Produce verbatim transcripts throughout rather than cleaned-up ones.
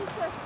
сейчас чуть-чуть посмотрим.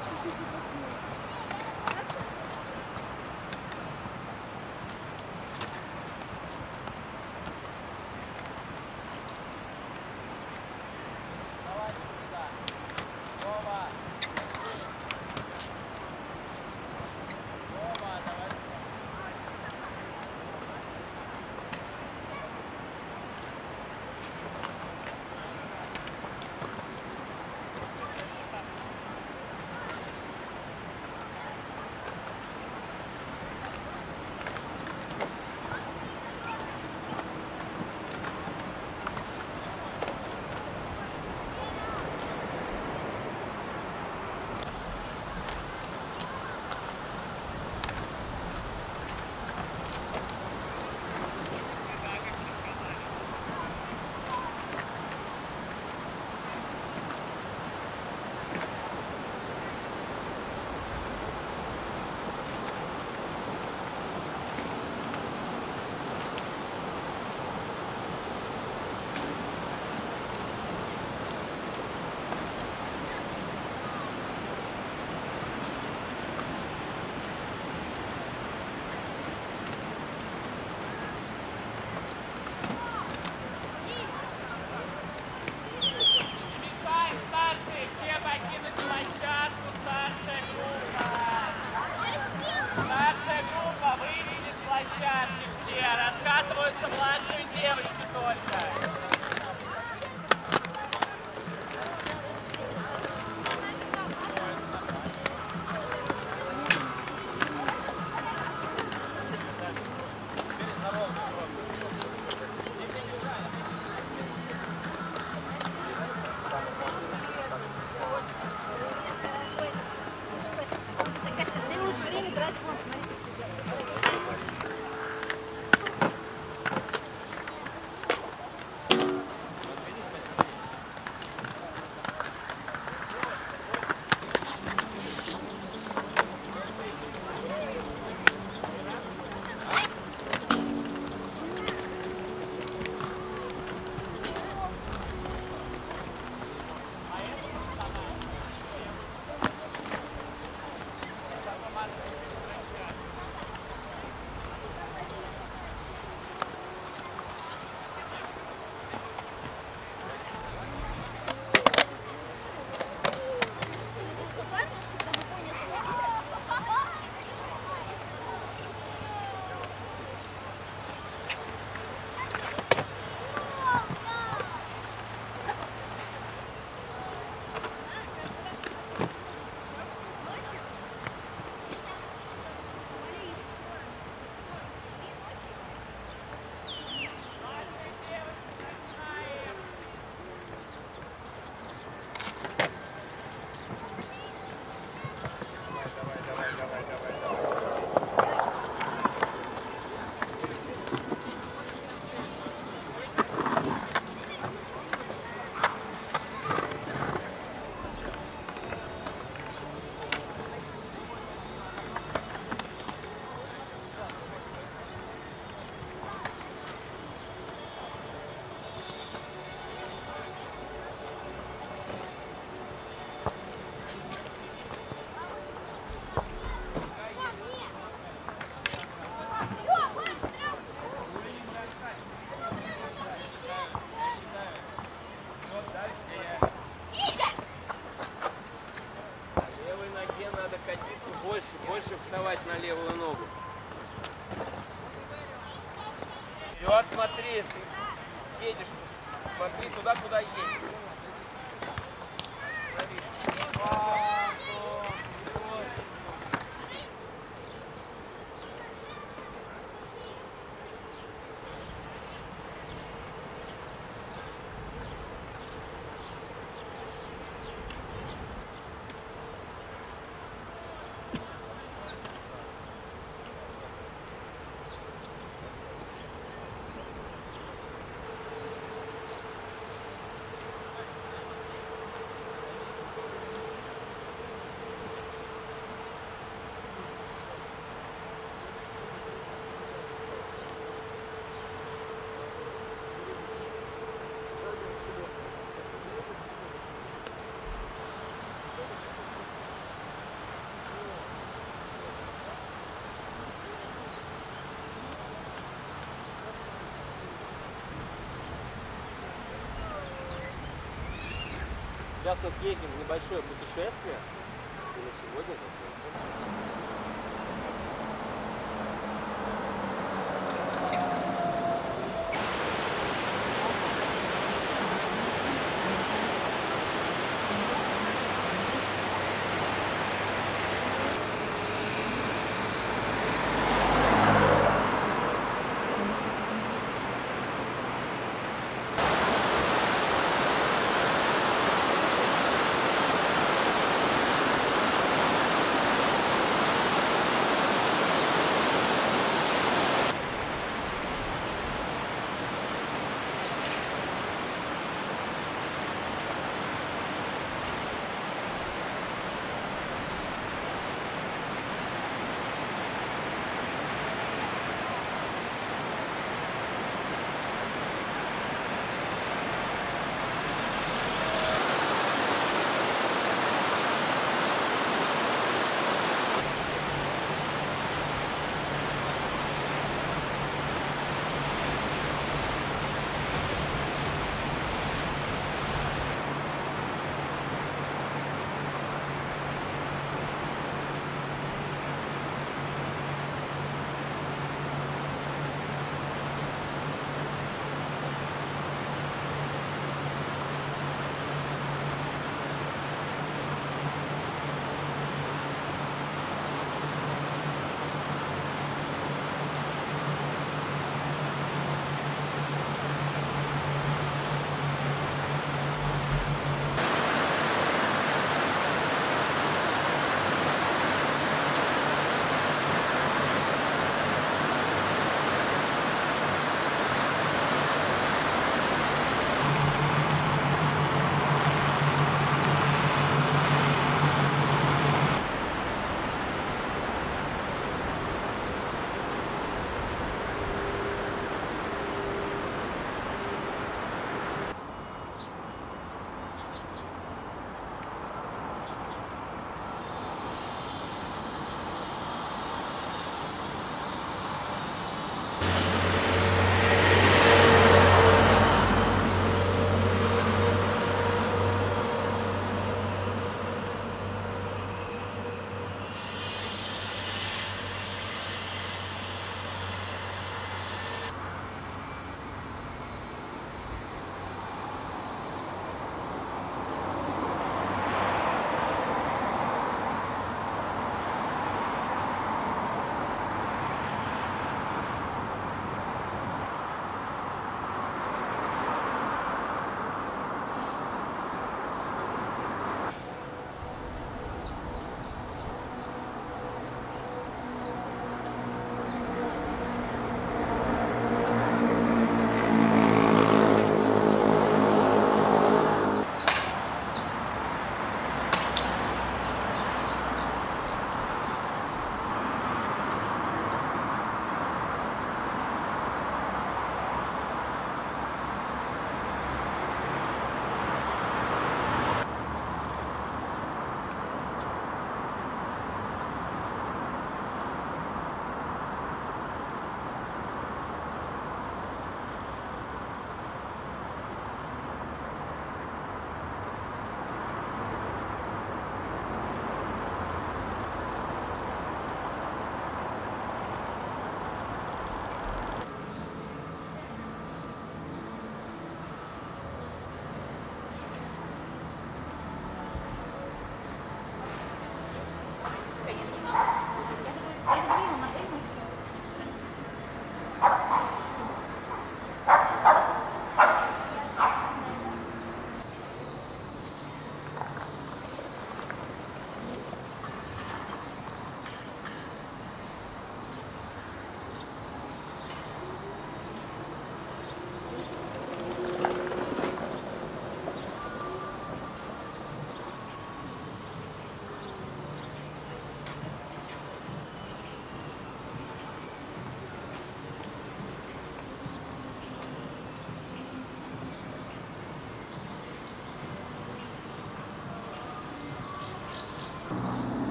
Больше вставать на левую ногу. И вот смотри, ты едешь, смотри туда, куда едешь. Thank you. Сейчас мы съездим в небольшое путешествие, и на сегодня закончим.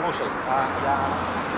слушай, а я...